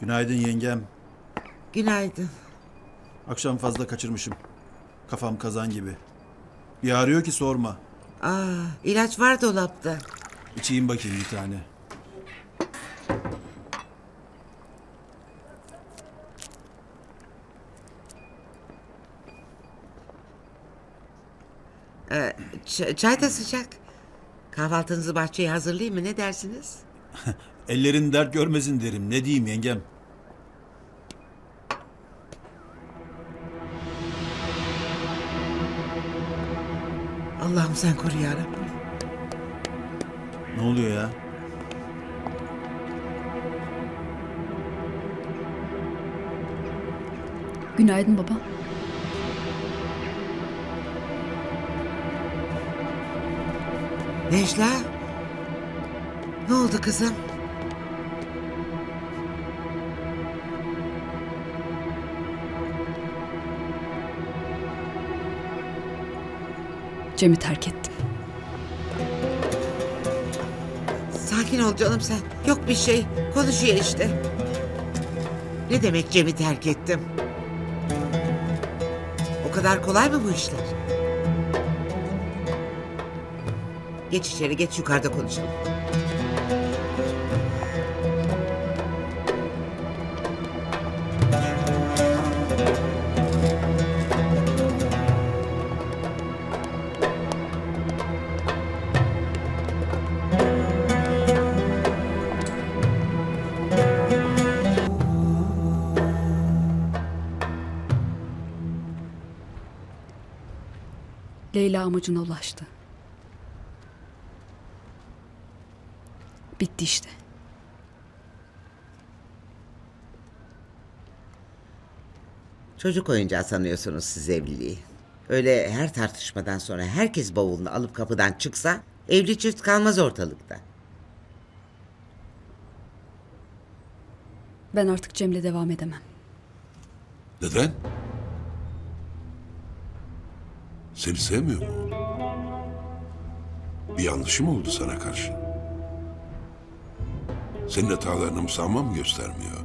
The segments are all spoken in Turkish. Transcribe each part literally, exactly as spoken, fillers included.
Günaydın yengem. Günaydın. Akşam fazla kaçırmışım. Kafam kazan gibi. Bir ağrıyor ki sorma. Aa, ilaç var dolapta. İçeyim bakayım bir tane. Ee, ç- çay da sıcak. Kahvaltınızı bahçeye hazırlayayım mı? Ne dersiniz? Ellerin dert görmesin derim. Ne diyeyim yengem? Allah'ım sen koru ya Rabbim. Ne oluyor ya? Günaydın baba. Necla. Ne oldu kızım? Cem'i terk ettim. Sakin ol canım sen. Yok bir şey. Konuşuyor işte. Ne demek Cem'i terk ettim? O kadar kolay mı bu işler? Geç içeri, geç yukarıda konuşalım. Leyla amacına ulaştı. Bitti işte. Çocuk oyuncağı sanıyorsunuz siz evliliği. Öyle her tartışmadan sonra herkes bavulunu alıp kapıdan çıksa evli çift kalmaz ortalıkta. Ben artık Cem'le devam edemem. Neden? Seni sevmiyor mu? Bir yanlışım oldu sana karşı. Senin hatalarını müsamaha mı göstermiyor?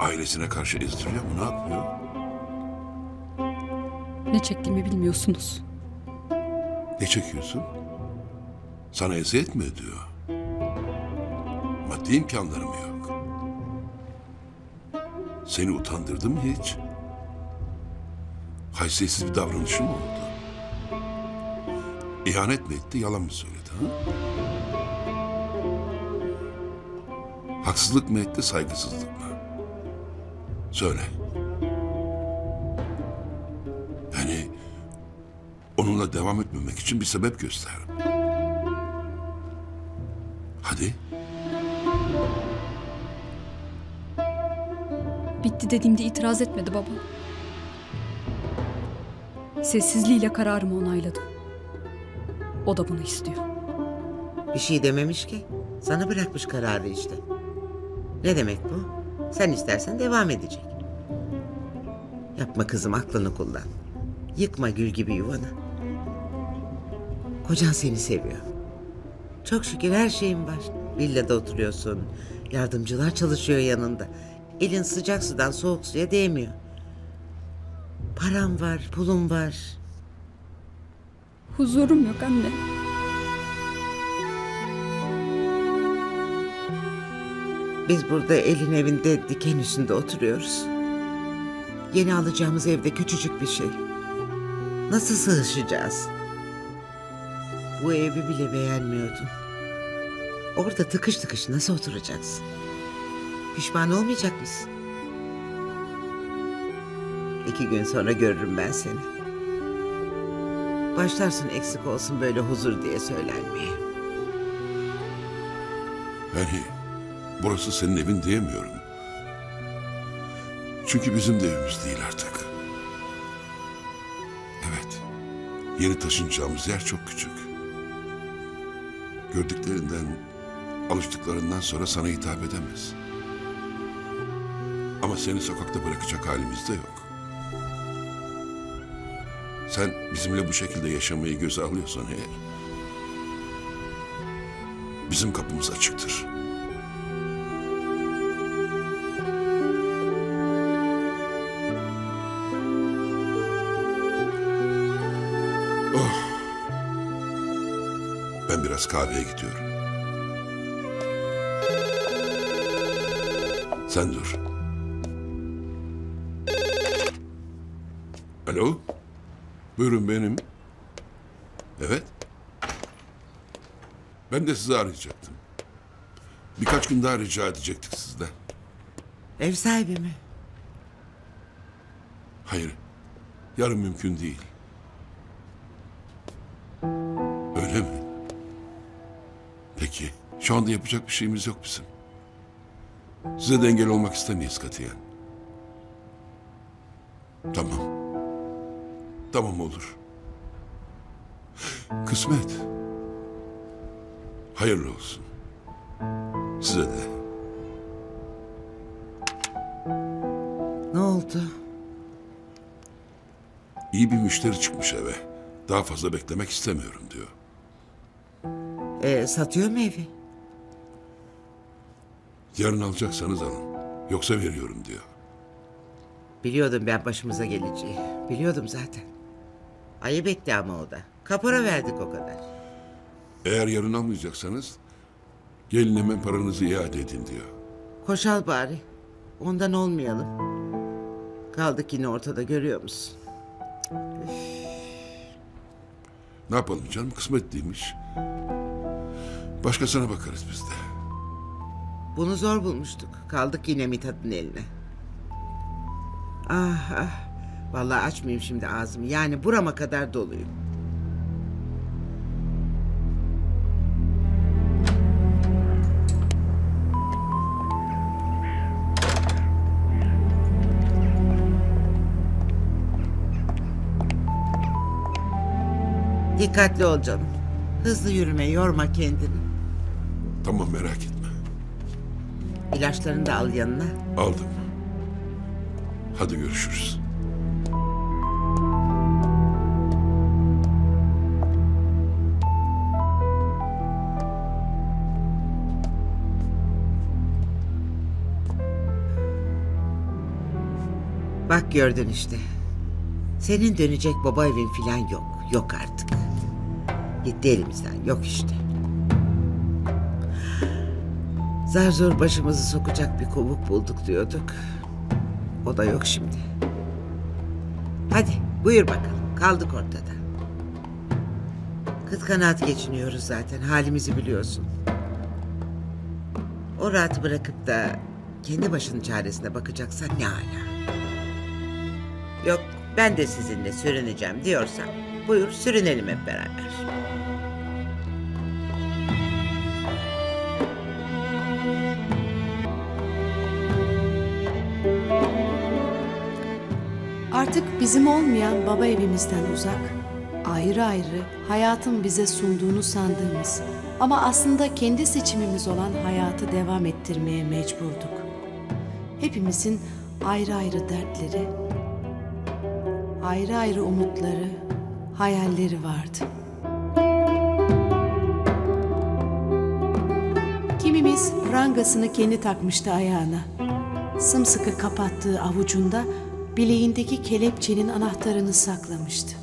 Ailesine karşı ezdiriyor mu? Ne yapıyor? Ne çektiğimi bilmiyorsunuz. Ne çekiyorsun? Sana eziyet mi ediyor? Maddi imkanlarım yok. Seni utandırdım hiç? Haysiyetsiz bir davranışı mı oldu? İhanet mi etti, yalan mı söyledi? Ha? Haksızlık mı etti, saygısızlık mı? Söyle. Yani onunla devam etmemek için bir sebep göster. Hadi. Bitti dediğimde itiraz etmedi baba. Sessizliğiyle kararımı onayladı. O da bunu istiyor. Bir şey dememiş ki. Sana bırakmış kararı işte. Ne demek bu? Sen istersen devam edecek. Yapma kızım, aklını kullan. Yıkma gül gibi yuvanı. Kocan seni seviyor. Çok şükür her şeyin var. Villada oturuyorsun. Yardımcılar çalışıyor yanında. Elin sıcak sudan soğuk suya değmiyor. Param var, pulum var. Huzurum yok anne. Biz burada elin evinde diken üstünde oturuyoruz. Yeni alacağımız evde küçücük bir şey. Nasıl sığışacağız? Bu evi bile beğenmiyordun. Orada tıkış tıkış nasıl oturacaksın? Pişman olmayacak mısın? İki gün sonra görürüm ben seni. Başlarsın eksik olsun böyle huzur diye söylenmeye. Yani burası senin evin diyemiyorum. Çünkü bizim de evimiz değil artık. Evet, yeni taşınacağımız yer çok küçük. Gördüklerinden, alıştıklarından sonra sana hitap edemez. Ama seni sokakta bırakacak halimiz de yok. Sen bizimle bu şekilde yaşamayı göze alıyorsan eğer, bizim kapımız açıktır. biraz kahveye gidiyorum. Sen dur. Alo? Buyurun benim. Evet. Ben de sizi arayacaktım. Birkaç gün daha rica edecektik sizden. Ev sahibi mi? Hayır. Yarın mümkün değil. Öyle mi? Peki. Şu anda yapacak bir şeyimiz yok bizim. Size de engel olmak istemeyiz katiyen. Tamam. Tamam olur. Kısmet. Hayırlı olsun. Size de. Ne oldu? İyi bir müşteri çıkmış eve. Daha fazla beklemek istemiyorum diyor. E, satıyor mu evi? Yarın alacaksanız alın. Yoksa veriyorum diyor. Biliyordum ben başımıza geleceği. Biliyordum zaten. Ayıp etti ama o da. Kapora verdik o kadar. Eğer yarın almayacaksanız gelinime paranızı iade edin diyor. Koşal bari. Ondan olmayalım. Kaldık yine ortada, görüyor musun? Üff. Ne yapalım canım, kısmet değilmiş. Başkasına bakarız biz de. Bunu zor bulmuştuk. Kaldık yine Mithat'ın eline. Ah ah. Vallahi açmayayım şimdi ağzımı. Yani burama kadar doluyum. Dikkatli ol canım. Hızlı yürüme, yorma kendini. Tamam, merak etme. İlaçlarını da al yanına. Aldım. Hadi görüşürüz. Bak gördün işte. Senin dönecek baba evin filan yok. Yok artık. Gitti elimizden. Yok işte. Zar zor başımızı sokacak bir kovuk bulduk diyorduk. O da yok şimdi. Hadi buyur bakalım. Kaldık ortada. Kıt kanaat geçiniyoruz zaten. Halimizi biliyorsun. O rahatı bırakıp da kendi başının çaresine bakacaksan ne âlâ. Yok ben de sizinle sürüneceğim diyorsan buyur sürünelim hep beraber. Artık bizim olmayan baba evimizden uzak, ayrı ayrı hayatın bize sunduğunu sandığımız ama aslında kendi seçimimiz olan hayatı devam ettirmeye mecburduk. Hepimizin ayrı ayrı dertleri, ayrı ayrı umutları, hayalleri vardı. Kimimiz prangasını kendi takmıştı ayağına. Sımsıkı kapattığı avucunda bileğindeki kelepçenin anahtarını saklamıştı.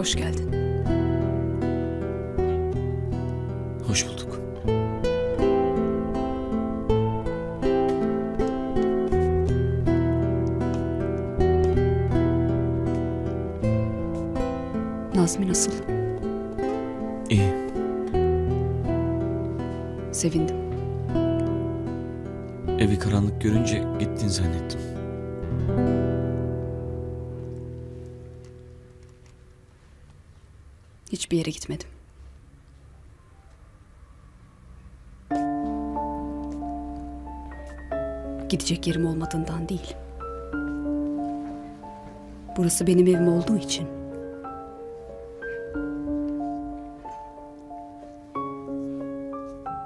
Hoş geldin. Hoş bulduk. Nazmi nasıl? İyi. Sevindim. Evi karanlık görünce gittin zannettim. Hiçbir yere gitmedim. Gidecek yerim olmadığından değil. Burası benim evim olduğu için.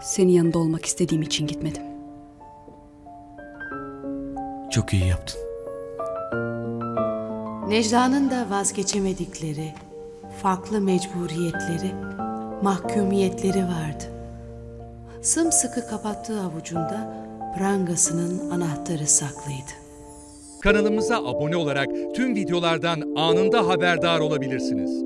Senin yanında olmak istediğim için gitmedim. Çok iyi yaptın. Necla'nın da vazgeçemedikleri, farklı mecburiyetleri, mahkumiyetleri vardı. Sımsıkı kapattığı avucunda prangasının anahtarı saklıydı. Kanalımıza abone olarak tüm videolardan anında haberdar olabilirsiniz.